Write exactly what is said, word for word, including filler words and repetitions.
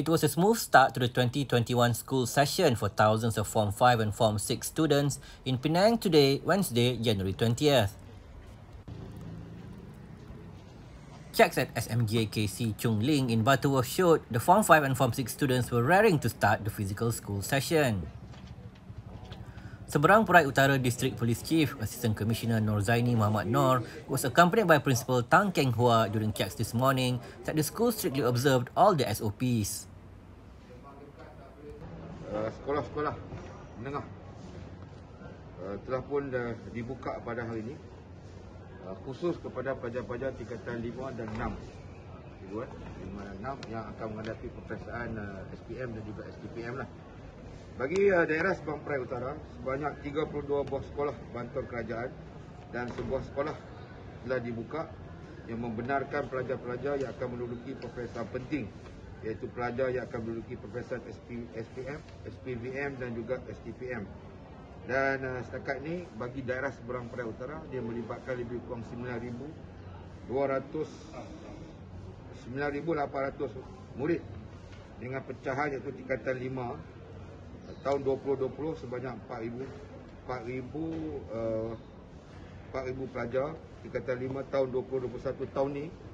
It was a smooth start to the twenty twenty-one school session for thousands of Form five and Form six students in Penang today, Wednesday, January twentieth. Checks at S M J K C Chung Ling in Butterworth showed the Form five and Form six students were raring to start the physical school session. Seberang Perai Utara District Police Chief Assistant Commissioner Noorzainy Mohd Noor was accompanied by Principal Tang Keng Hua during checks this morning that the school strictly observed all the S O Ps. Uh, Sekolah-sekolah menengah uh, telah pun dah dibuka pada hari ini uh, khusus kepada pelajar-pelajar tingkatan lima dan enam yang akan menghadapi peperiksaan uh, S P M dan juga S T P M lah. Bagi daerah Seberang Perai Utara, sebanyak tiga puluh dua buah sekolah bantuan kerajaan dan sebuah sekolah telah dibuka yang membenarkan pelajar-pelajar yang akan menduduki peperiksaan penting, iaitu pelajar yang akan menduduki peperiksaan S P M, S P V M dan juga S T P M. Dan setakat ini, bagi daerah Seberang Perai Utara, dia melibatkan lebih kurang sembilan ribu lapan ratus murid dengan pecahan iaitu tingkatan lima. Tahun dua ribu dua puluh sebanyak empat ribu empat ribu uh, empat ribu pelajar. Tingkatan lima tahun dua ribu dua puluh satu tahun ni